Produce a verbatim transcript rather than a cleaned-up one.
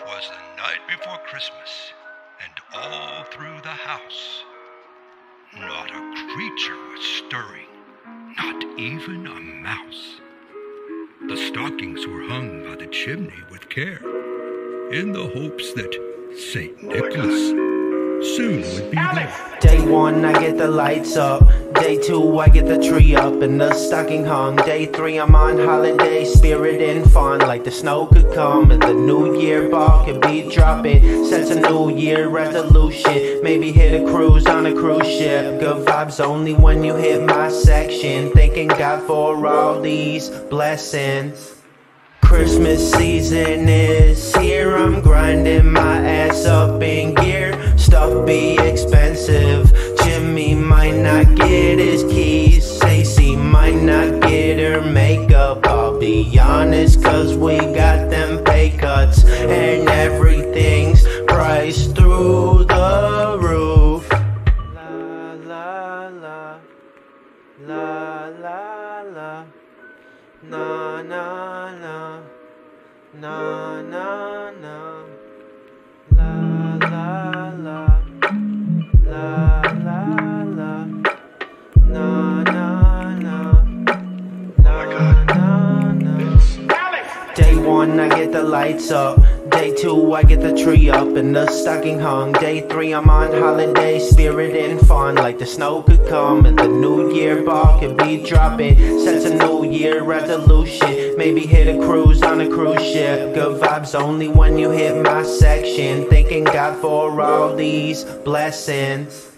was the night before Christmas, and all through the house, not a creature was stirring, not even a mouse. The stockings were hung by the chimney with care, in the hopes that Saint Nicholas soon would be there. Day one, I get the lights up. Day two, I get the tree up and the stocking hung. Day three, I'm on holiday, spirit and fun. Like the snow could come and the new year ball could be dropping. Sets a new year resolution, maybe hit a cruise on a cruise ship. Good vibes only when you hit my section. Thanking God for all these blessings. Christmas season is here, I'm grinding my ass up in gear. Stuff be expensive, Jimmy might not get his keys, Stacey might not get her makeup. I'll be honest, cause we got them pay cuts, and everything's priced through the roof. La la la, la la la, na na na, na na na, la la la, la la la, na na na, na na na. Day one, I get the lights up. Day two, I get the tree up and the stocking hung. Day three, I'm on holiday, spirit and fun. Like the snow could come and the new year ball could be dropping. Sets a new year resolution, maybe hit a cruise on a cruise ship. Good vibes only when you hit my section. Thanking God for all these blessings.